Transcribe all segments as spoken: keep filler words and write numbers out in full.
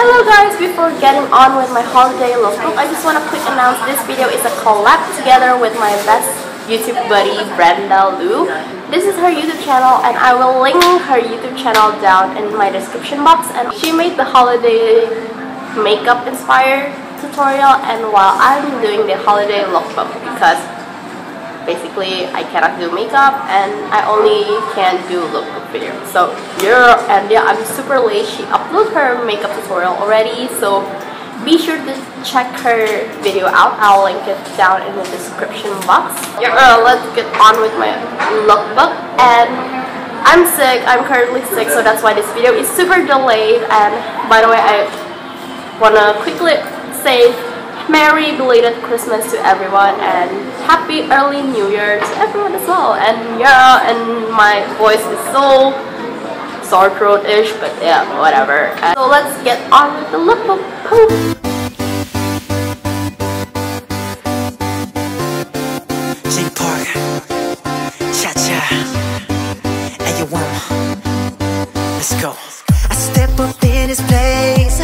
Hello guys, before getting on with my holiday lookbook, I just want to quick announce this video is a collab together with my best YouTube buddy, Brenda Lu. This is her YouTube channel and I will link her YouTube channel down in my description box. And she made the holiday makeup inspired tutorial, and while I'm doing the holiday lookbook because basically I cannot do makeup and I only can do lookbook video. So yeah, and yeah, I'm super late. She uploaded her makeup tutorial already, so be sure to check her video out. I'll link it down in the description box. Yeah, uh, let's get on with my lookbook. And I'm sick. I'm currently sick, so that's why this video is super delayed. And by the way, I wanna quickly say Merry belated Christmas to everyone and Happy Early New Year to everyone as well. And yeah, and my voice is so sore throat-ish, but yeah, whatever. And so let's get on with the lookbook. Jake Park, cha-cha, and you want let's go. I step up in his place.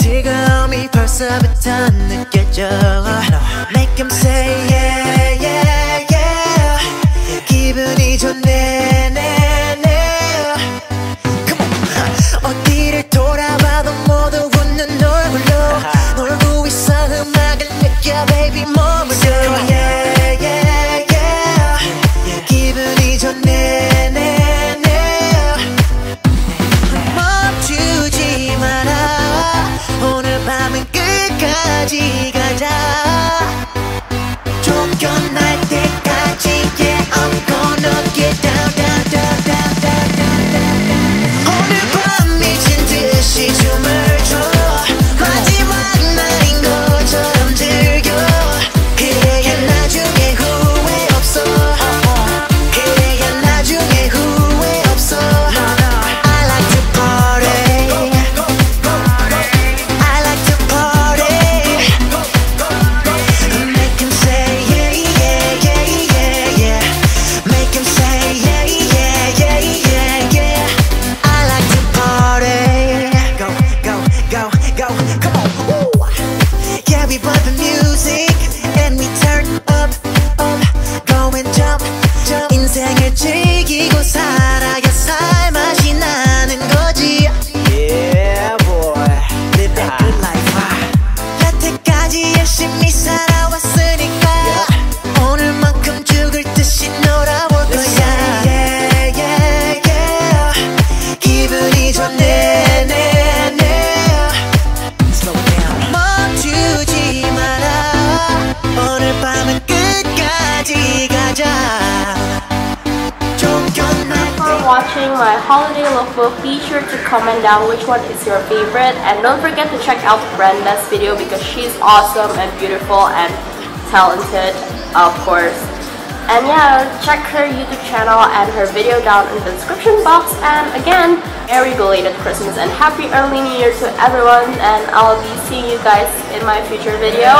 지금이 벌써부터 느껴져. Make him say yeah yeah yeah. 기분이 좋네 네 네. Come on. 어디를 돌아봐도 모두 웃는 얼굴로 놀고 있어. 음악을 느껴 baby 머물러. Yeah yeah yeah. 기분이 좋네 네 네. 멈추지 마라. 오늘 밤은 끝까지 가자. 쫓겨날 때까지 yeah I'm gonna get down down down down down down down. 오늘 밤 미친 듯이 춤을 춰. 마지막 날인 것처럼 즐겨. 그래야 나중에 후회 없어. 그래야 나중에 후회 없어. I like to party. Watching my holiday lookbook, be sure to comment down which one is your favorite, and don't forget to check out Brenda's video because she's awesome and beautiful and talented, of course. And yeah, check her YouTube channel and her video down in the description box. And again, Merry belated Christmas and Happy Early New Year to everyone, and I'll be seeing you guys in my future video.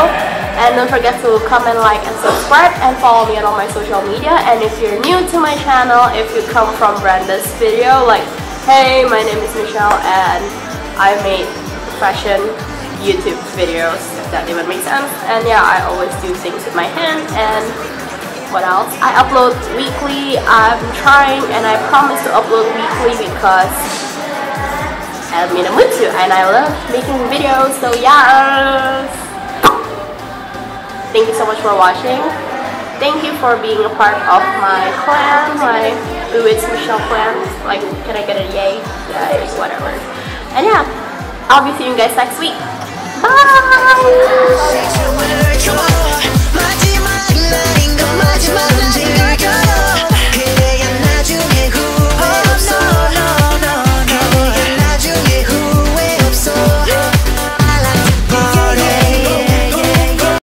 And don't forget to comment, like, and subscribe, and follow me on all my social media. And if you're new to my channel, if you come from Brenda's video, like, hey, my name is Michelle and I made fashion YouTube videos, if that even makes sense. And yeah, I always do things with my hand. And what else? I upload weekly. I'm trying and I promise to upload weekly because I'm in a mood to, and I love making videos. So yeah, thank you so much for watching. Thank you for being a part of my clan, my BooItsMichelle clan. Like, can I get a yay? Yay, whatever. And yeah, I'll be seeing you guys next week. Bye!